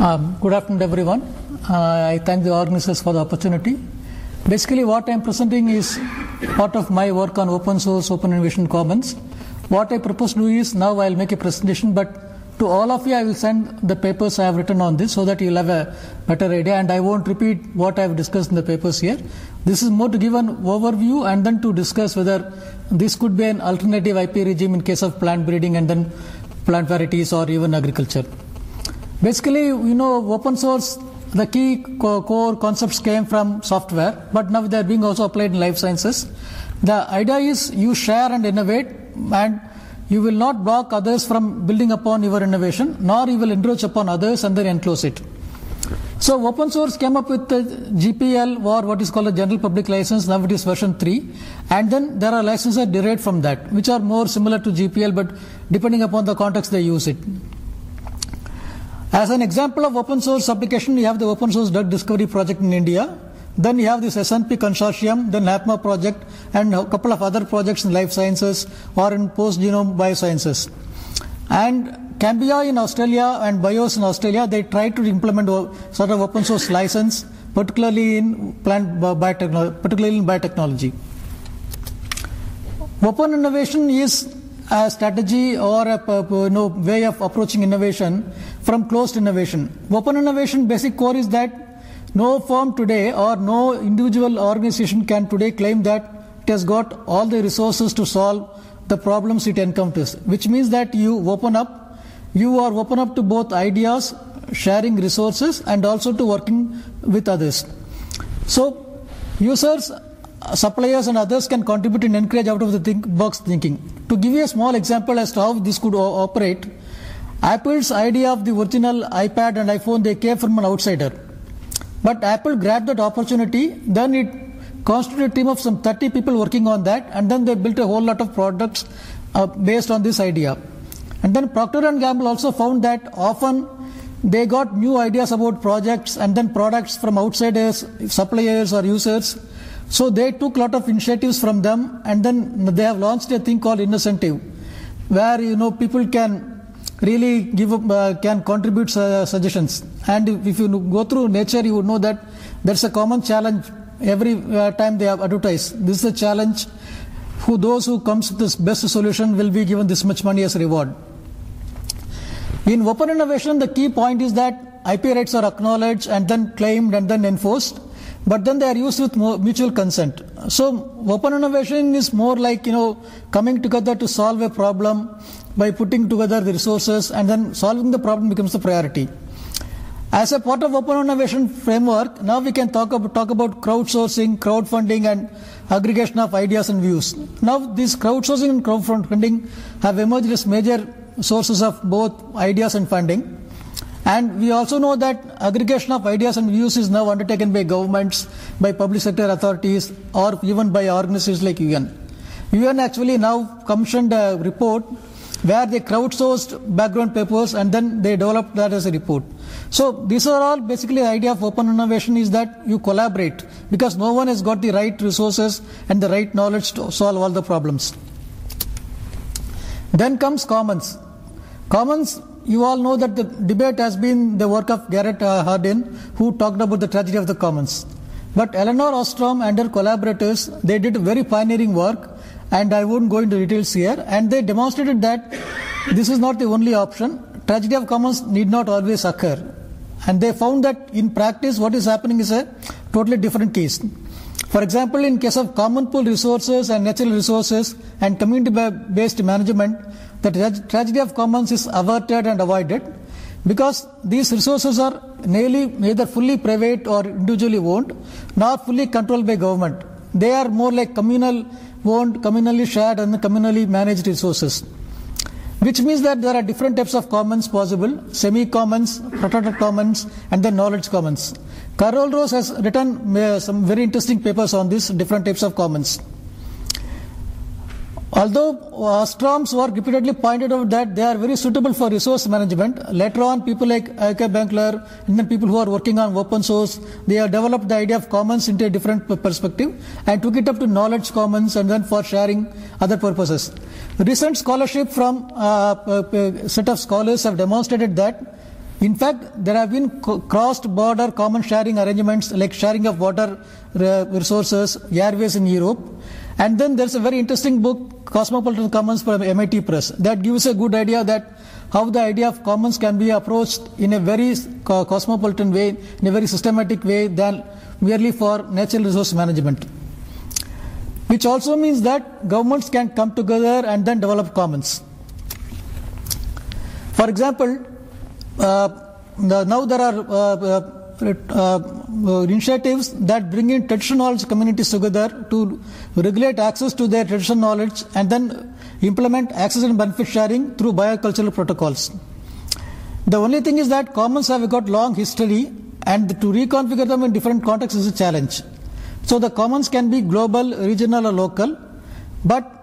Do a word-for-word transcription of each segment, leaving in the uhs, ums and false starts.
Um, good afternoon, everyone. Uh, I thank the organizers for the opportunity. Basically, what I'm presenting is part of my work on open source, open innovation commons. What I propose to do is, now I'll make a presentation, but to all of you, I will send the papers I have written on this so that you'll have a better idea, and I won't repeat what I've discussed in the papers here. This is more to give an overview and then to discuss whether this could be an alternative I P regime in case of plant breeding and then plant varieties or even agriculture. Basically, you know, open source, the key co core concepts came from software, but now they're being also applied in life sciences. The idea is you share and innovate, and you will not block others from building upon your innovation, nor you will encroach upon others and then enclose it. So open source came up with the G P L, or what is called a general public license, now it is version three, and then there are licenses derived from that, which are more similar to G P L, but depending upon the context they use it. As an example of open source application, you have the Open Source Drug Discovery Project in India, then you have this S N P Consortium, the NAPMA project, and a couple of other projects in life sciences or in post-genome biosciences. And Cambia in Australia and BIOS in Australia, they tried to implement a sort of open source license, particularly in plant biotechnology, particularly in biotechnology. Open innovation is a strategy or a you know, way of approaching innovation from closed innovation. Open innovation basic core is that no firm today or no individual organization can today claim that it has got all the resources to solve the problems it encounters, which means that you open up, you are open up to both ideas, sharing resources, and also to working with others. So users, suppliers, and others can contribute and encourage out of the think box thinking. To give you a small example as to how this could operate, Apple's idea of the original iPad and iPhone, they came from an outsider. But Apple grabbed that opportunity, then it constituted a team of some thirty people working on that, and then they built a whole lot of products uh, based on this idea. And then Procter and Gamble also found that often they got new ideas about projects and then products from outsiders, suppliers or users. So they took a lot of initiatives from them, and then they have launched a thing called Innocentive, where you know people can really give up, uh, can contribute uh, suggestions. And if, if you go through nature, you would know that that's a common challenge every uh, time they have advertised. This is a challenge. Who those who comes with this best solution will be given this much money as a reward. In open innovation, the key point is that I P rights are acknowledged and then claimed and then enforced, but then they are used with mutual consent. So open innovation is more like, you know, coming together to solve a problem by putting together the resources, and then solving the problem becomes the priority. As a part of open innovation framework, now we can talk about, talk about crowdsourcing, crowdfunding, and aggregation of ideas and views. Now these crowdsourcing and crowdfunding have emerged as major sources of both ideas and funding. And we also know that aggregation of ideas and views is now undertaken by governments, by public sector authorities, or even by organizations like U N. U N actually now commissioned a report where they crowdsourced background papers and then they developed that as a report. So these are all basically the idea of open innovation is that you collaborate because no one has got the right resources and the right knowledge to solve all the problems. Then comes commons. Commons, you all know that the debate has been the work of Garrett Hardin, who talked about the tragedy of the commons. But Eleanor Ostrom and her collaborators, they did very pioneering work, and I won't go into details here, and they demonstrated that this is not the only option. Tragedy of commons need not always occur. And they found that in practice what is happening is a totally different case. For example, in case of common pool resources and natural resources and community-based management, the tra tragedy of commons is averted and avoided because these resources are nearly neither fully private or individually owned, nor fully controlled by government. They are more like communal owned, communally shared, and communally managed resources, which means that there are different types of commons possible: semi-commons, protected commons, and then knowledge commons. Carol Rose has written uh, some very interesting papers on these different types of commons. Although Ostrom's work repeatedly pointed out that they are very suitable for resource management, later on people like Ike Benkler and then people who are working on open source, they have developed the idea of commons into a different perspective and took it up to knowledge commons and then for sharing other purposes. Recent scholarship from uh, a set of scholars have demonstrated that In fact, there have been cross-border common sharing arrangements like sharing of water resources, airways in Europe. And then there's a very interesting book, Cosmopolitan Commons from M I T Press, that gives a good idea that how the idea of commons can be approached in a very cosmopolitan way, in a very systematic way than merely for natural resource management. Which also means that governments can come together and then develop commons. For example, uh, the, now there are uh, uh, uh, initiatives that bring in traditional knowledge communities together to regulate access to their traditional knowledge and then implement access and benefit sharing through biocultural protocols. The only thing is that commons have got long history, and to reconfigure them in different contexts is a challenge. So the commons can be global, regional or local, but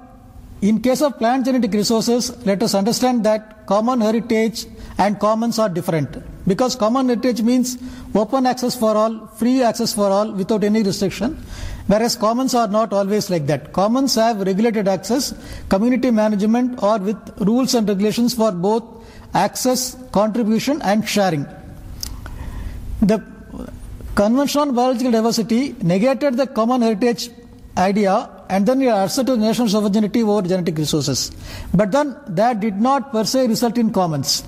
in case of plant genetic resources, let us understand that common heritage and commons are different, because common heritage means open access for all, free access for all without any restriction, whereas commons are not always like that. Commons have regulated access, community management, or with rules and regulations for both access, contribution and sharing. The Convention on Biological Diversity negated the common heritage idea and then asserted national sovereignty over genetic resources. But then that did not per se result in commons.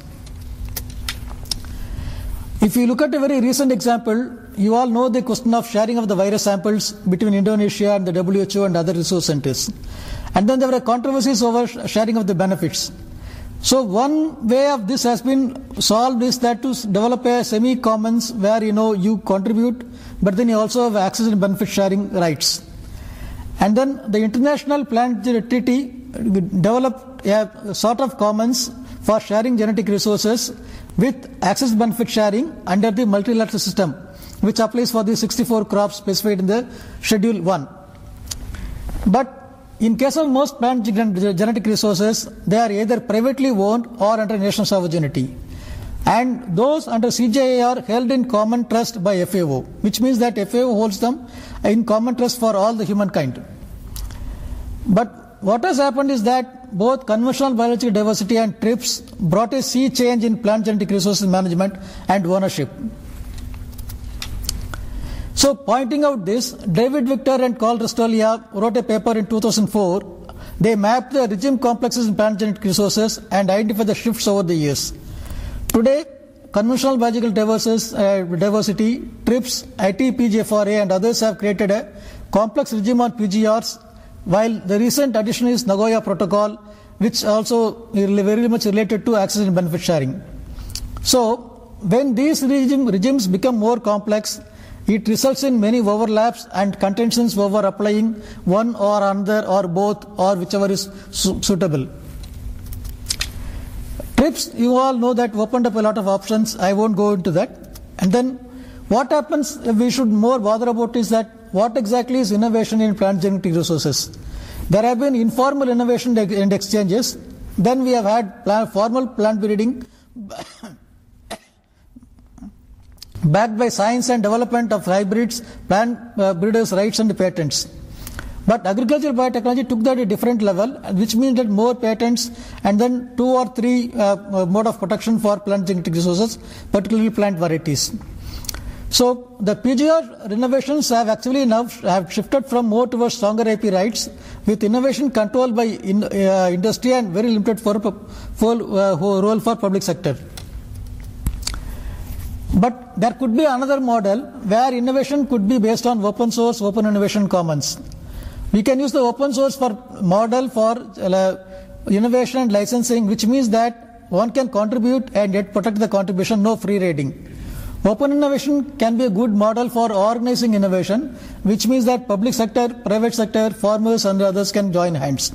If you look at a very recent example, you all know the question of sharing of the virus samples between Indonesia and the W H O and other resource centers. And then there were controversies over sharing of the benefits. So one way of this has been solved is that to develop a semi-commons where you know you contribute, but then you also have access and benefit sharing rights. And then the International Plant Treaty developed a sort of commons for sharing genetic resources with access benefit sharing under the multilateral system, which applies for the sixty-four crops specified in the Schedule one. But in case of most plant genetic resources, they are either privately owned or under national sovereignty. And those under C G I A R are held in common trust by F A O, which means that F A O holds them in common trust for all the humankind. But what has happened is that both conventional biological diversity and TRIPS brought a sea change in plant genetic resources management and ownership. So pointing out this, David Victor and Carl Restalia wrote a paper in two thousand four. They mapped the regime complexes in plant genetic resources and identified the shifts over the years. Today, conventional biological diversity, TRIPS, I T P G F R A and others have created a complex regime on P G Rs, while the recent addition is Nagoya Protocol, which also is very much related to access and benefit sharing. So when these regime, regimes become more complex, it results in many overlaps and contentions over applying one or another or both or whichever is su suitable. TRIPS, you all know that opened up a lot of options. I won't go into that. And then what happens if we should more bother about is that what exactly is innovation in plant genetic resources? There have been informal innovation and exchanges. Then we have had plan formal plant breeding backed by science and development of hybrids, plant uh, breeders' rights and patents. But agricultural biotechnology took that to a different level, which means that more patents and then two or three uh, mode of protection for plant genetic resources, particularly plant varieties. So the P G R innovations have actually now have shifted from more towards stronger I P rights, with innovation controlled by in, uh, industry and very limited for, for, uh, role for public sector. But there could be another model where innovation could be based on open source, open innovation commons. We can use the open source for model for innovation and licensing, which means that one can contribute and yet protect the contribution, no free riding. Open innovation can be a good model for organizing innovation, which means that public sector, private sector, farmers and others can join hands.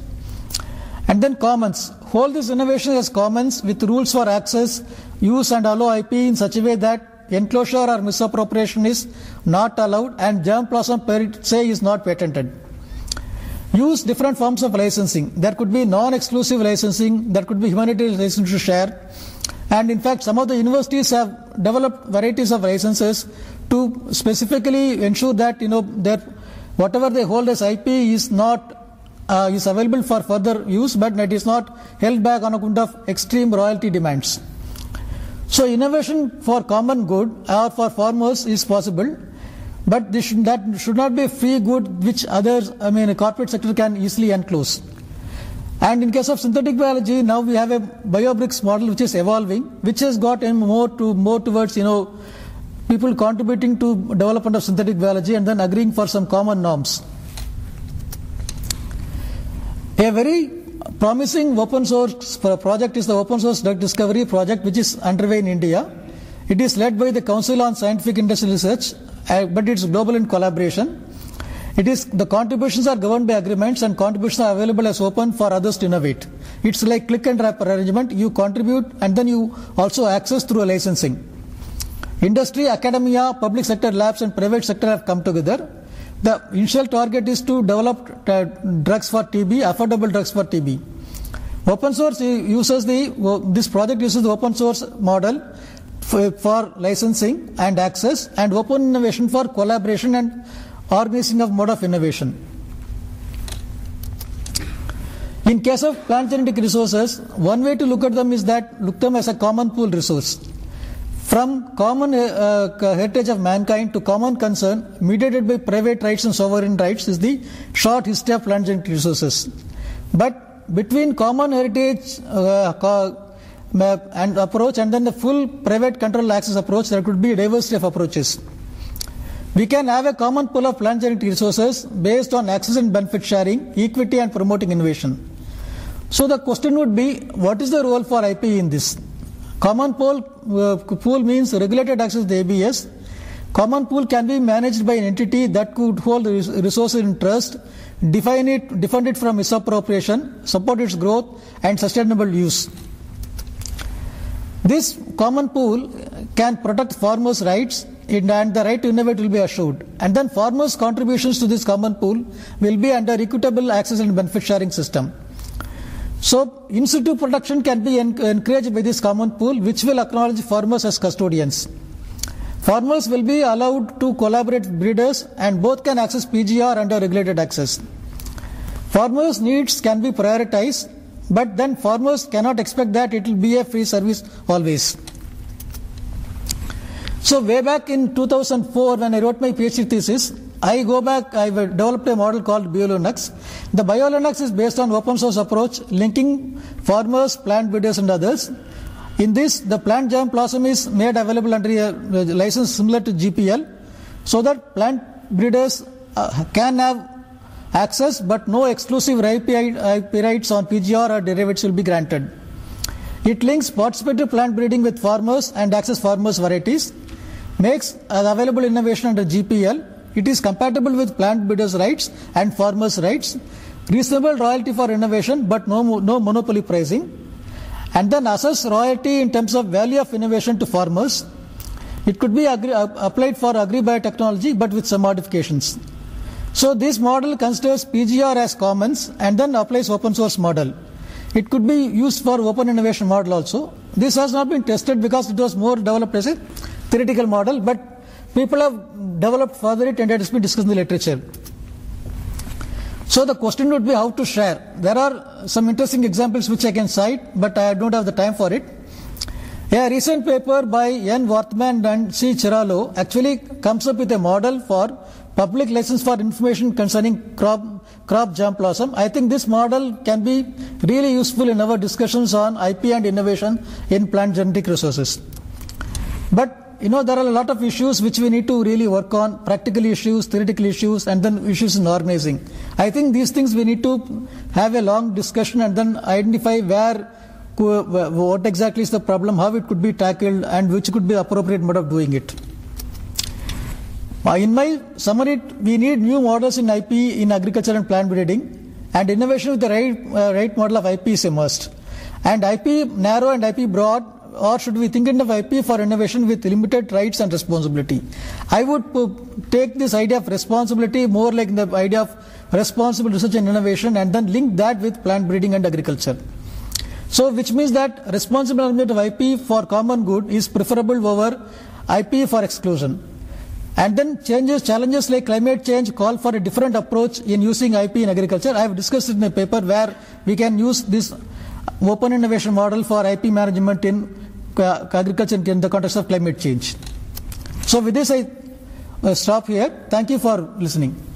And then commons. Hold this innovation as commons with rules for access, use and allow I P in such a way that enclosure or misappropriation is not allowed and germplasm per se is not patented. Use different forms of licensing. There could be non-exclusive licensing, there could be humanitarian license to share. And in fact, some of the universities have developed varieties of licenses to specifically ensure that you know that whatever they hold as I P is not Uh, is available for further use, but it is not held back on account of extreme royalty demands. So innovation for common good or for farmers is possible, but this should, that should not be a free good which others, I mean, a corporate sector can easily enclose. And in case of synthetic biology, now we have a BioBricks model which is evolving, which has got more to more towards, you know, people contributing to development of synthetic biology and then agreeing for some common norms. A very promising open source project is the Open Source Drug Discovery Project, which is underway in India. It is led by the Council on Scientific and Industrial Research, but it's global in collaboration. It is, the contributions are governed by agreements, and contributions are available as open for others to innovate. It's like click and wrap arrangement. You contribute and then you also access through a licensing. Industry, academia, public sector labs and private sector have come together. The initial target is to develop drugs for T B, affordable drugs for T B. Open source uses the, this project uses the open source model for, for licensing and access, and open innovation for collaboration and organizing of mode of innovation. In case of plant genetic resources, one way to look at them is that look them as a common pool resource. From common uh, heritage of mankind to common concern, mediated by private rights and sovereign rights, is the short history of plant genetic resources. But between common heritage uh, and approach and then the full private control access approach, there could be a diversity of approaches. We can have a common pool of plant genetic resources based on access and benefit sharing, equity and promoting innovation. So the question would be, what is the role for I P in this? Common pool, uh, pool means regulated access to the A B S. Common pool can be managed by an entity that could hold the resources in trust, define it, defend it from misappropriation, support its growth and sustainable use. This common pool can protect farmers' rights, and the right to innovate will be assured. And then farmers' contributions to this common pool will be under equitable access and benefit sharing system. So, in-situ production can be encouraged by this common pool, which will acknowledge farmers as custodians. Farmers will be allowed to collaborate with breeders, and both can access P G R under regulated access. Farmers' needs can be prioritized, but then farmers cannot expect that it will be a free service always. So way back in two thousand four, when I wrote my PhD thesis, I go back, I developed a model called BioLinux. The BioLinux is based on open source approach, linking farmers, plant breeders and others. In this, the plant germplasm is made available under a license similar to G P L, so that plant breeders uh, can have access, but no exclusive I P rights on P G R or derivatives will be granted. It links participative plant breeding with farmers and access farmers' varieties, makes available innovation under G P L. It is compatible with plant breeders' rights and farmers' rights, reasonable royalty for innovation, but no, no monopoly pricing, and then assess royalty in terms of value of innovation to farmers. It could be agri applied for agri-biotechnology, but with some modifications. So this model considers P G R as commons and then applies open source model. It could be used for open innovation model also. This has not been tested because it was more developed as a theoretical model, but people have developed further it and it has been discussed in the literature. So the question would be how to share. There are some interesting examples which I can cite, but I don't have the time for it. A recent paper by N. Wartman and C. Chiralo actually comes up with a model for public license for information concerning crop, crop germplasm. I think this model can be really useful in our discussions on I P and innovation in plant genetic resources. But, you know, there are a lot of issues which we need to really work on, practical issues, theoretical issues, and then issues in organizing. I think these things we need to have a long discussion and then identify where, what exactly is the problem, how it could be tackled, and which could be the appropriate mode of doing it. In my summary, we need new models in I P in agriculture and plant breeding, and innovation with the right, uh, right model of I P is a must. And I P narrow and I P broad, or should we think of I P for innovation with limited rights and responsibility? I would uh, take this idea of responsibility more like the idea of responsible research and innovation, and then link that with plant breeding and agriculture. So which means that responsible management of I P for common good is preferable over I P for exclusion. And then changes, challenges like climate change call for a different approach in using I P in agriculture. I have discussed it in a paper where we can use this open innovation model for I P management in agriculture in the context of climate change. So with this, I stop here. Thank you for listening.